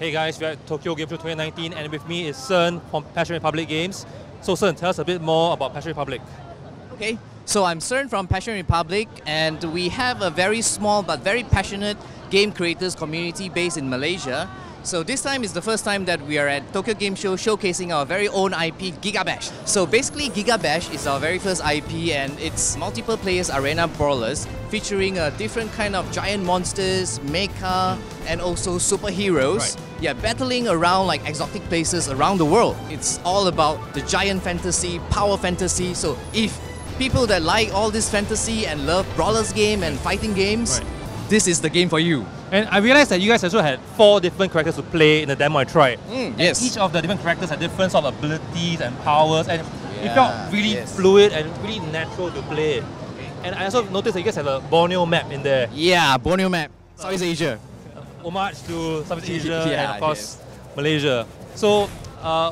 Hey guys, we're at Tokyo Game Show 2019 and with me is Sun from Passion Republic Games. So Sun, tell us a bit more about Passion Republic. Okay, so I'm Sun from Passion Republic and we have a very small but very passionate game creators community based in Malaysia. So this time is the first time that we are at Tokyo Game Show showcasing our very own IP, Gigabash. So basically Gigabash is our very first IP and it's multiple players arena brawlers featuring a different kind of giant monsters, mecha and also superheroes. Right. Yeah, battling around like exotic places around the world. It's all about the giant fantasy, power fantasy. So if people that like all this fantasy and love brawlers game and fighting games, right, this is the game for you. And I realized that you guys also had 4 different characters to play in the demo I tried. Yes. And each of the different characters had different sort of abilities and powers, and it felt really fluid and really natural to play it. And I also noticed that you guys have a Borneo map in there. Yeah, Borneo map. Southeast Asia. Homage to Southeast Asia and of course Malaysia. So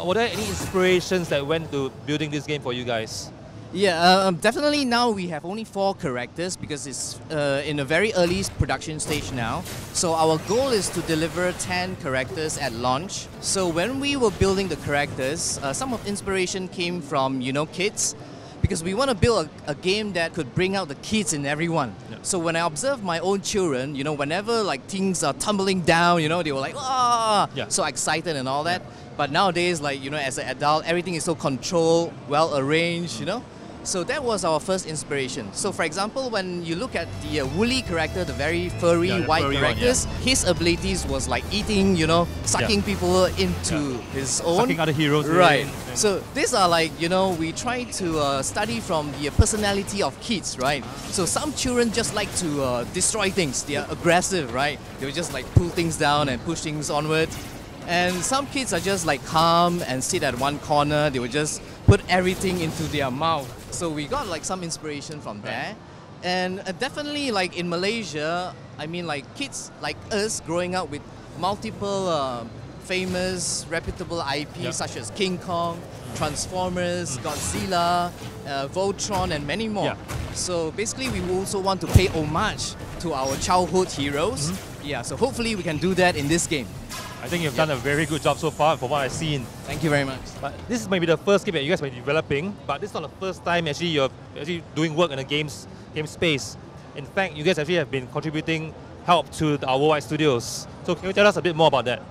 were there any inspirations that went to building this game for you guys? Yeah, definitely now we have only 4 characters because it's in a very early production stage now. So our goal is to deliver 10 characters at launch. So when we were building the characters, some of the inspiration came from, you know, kids, because we want to build a game that could bring out the kids in everyone. Yeah. So when I observe my own children, you know, whenever like things are tumbling down, you know, they were like, ah, yeah, so excited and all that. Yeah. But nowadays, like, you know, as an adult, everything is so controlled, well arranged, you know. So that was our first inspiration. So for example, when you look at the woolly character, the very furry white characters, his abilities was like eating, you know, sucking people into his own. Sucking other heroes. Right. Yeah. So these are like, you know, we try to study from the personality of kids, right? So some children just like to destroy things. They are aggressive, right? They will just like pull things down and push things onward. And some kids are just like calm and sit at one corner. They will just put everything into their mouth. So we got like some inspiration from there. And definitely like in Malaysia, I mean like kids like us growing up with multiple famous, reputable IPs such as King Kong, Transformers, Godzilla, Voltron and many more. Yeah. So basically we also want to pay homage to our childhood heroes. Yeah, so hopefully we can do that in this game. I think you've done a very good job so far for what I've seen. Thank you very much. But this might be the first game that you guys might be developing, but this is not the first time actually you're actually doing work in the game space. In fact, you guys actually have been contributing help to our worldwide studios. So can you tell us a bit more about that?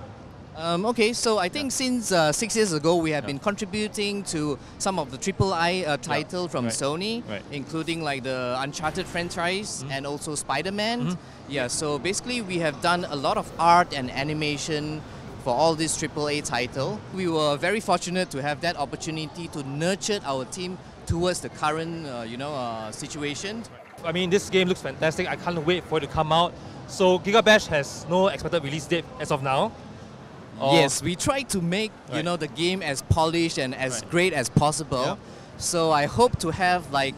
Okay, so I think since 6 years ago, we have been contributing to some of the III title from Sony, including like the Uncharted franchise and also Spider-Man. Yeah, so basically we have done a lot of art and animation for all this AAA title. We were very fortunate to have that opportunity to nurture our team towards the current you know, situation. I mean, this game looks fantastic. I can't wait for it to come out. So Gigabash has no expected release date as of now. Yes, we try to make you know, the game as polished and as great as possible. Yeah. So I hope to have like,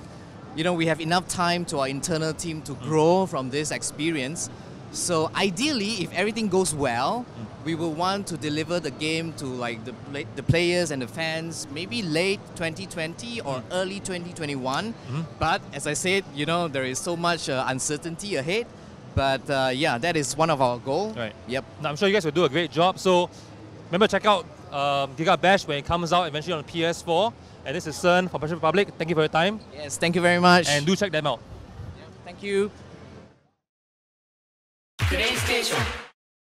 you know, we have enough time to our internal team to grow from this experience. So ideally, if everything goes well, we will want to deliver the game to like the players and the fans, maybe late 2020 or early 2021. But as I said, you know, there is so much uncertainty ahead. But yeah, that is one of our goals. Right. Yep. Now, I'm sure you guys will do a great job. So remember, check out Gigabash when it comes out eventually on PS4. And this is Sun from Passion Republic. Thank you for your time. Yes, thank you very much. And do check them out. Yep. Thank you. Today's station.